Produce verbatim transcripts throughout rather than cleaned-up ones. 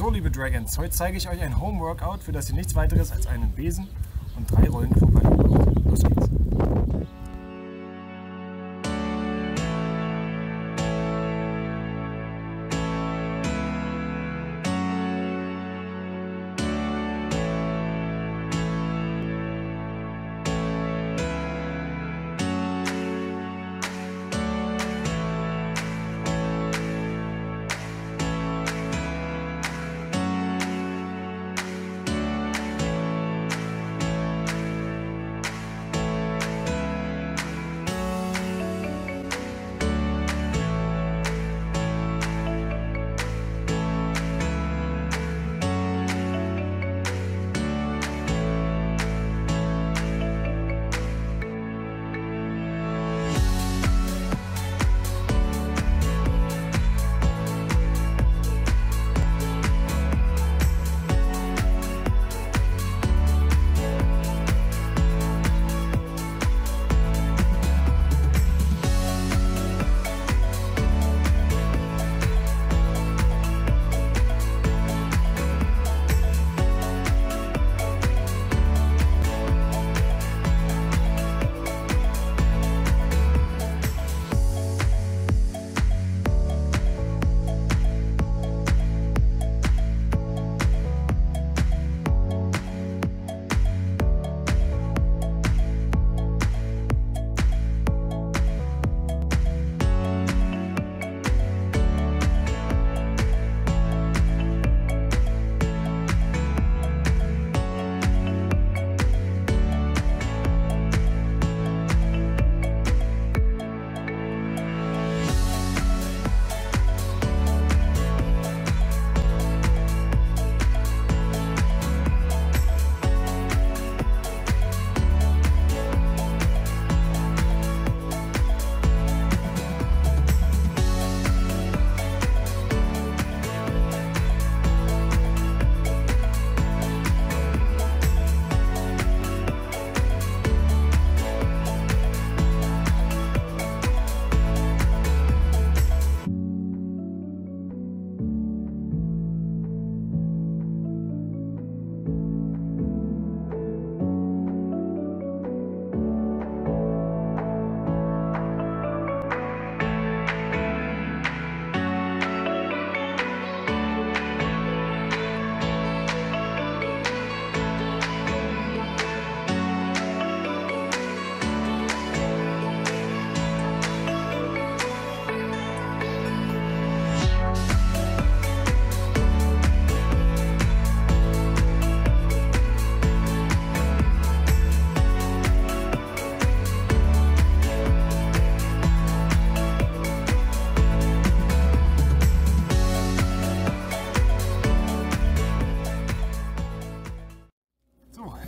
So, liebe Dragons, heute zeige ich euch ein Home-Workout, für das ihr nichts weiteres als einen Besen und drei Rollen Klopapier braucht. Los geht's!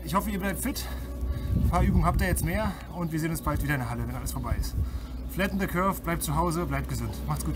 Ich hoffe, ihr bleibt fit. Ein paar Übungen habt ihr jetzt mehr und wir sehen uns bald wieder in der Halle, wenn alles vorbei ist. Flatten the curve, bleibt zu Hause, bleibt gesund. Macht's gut.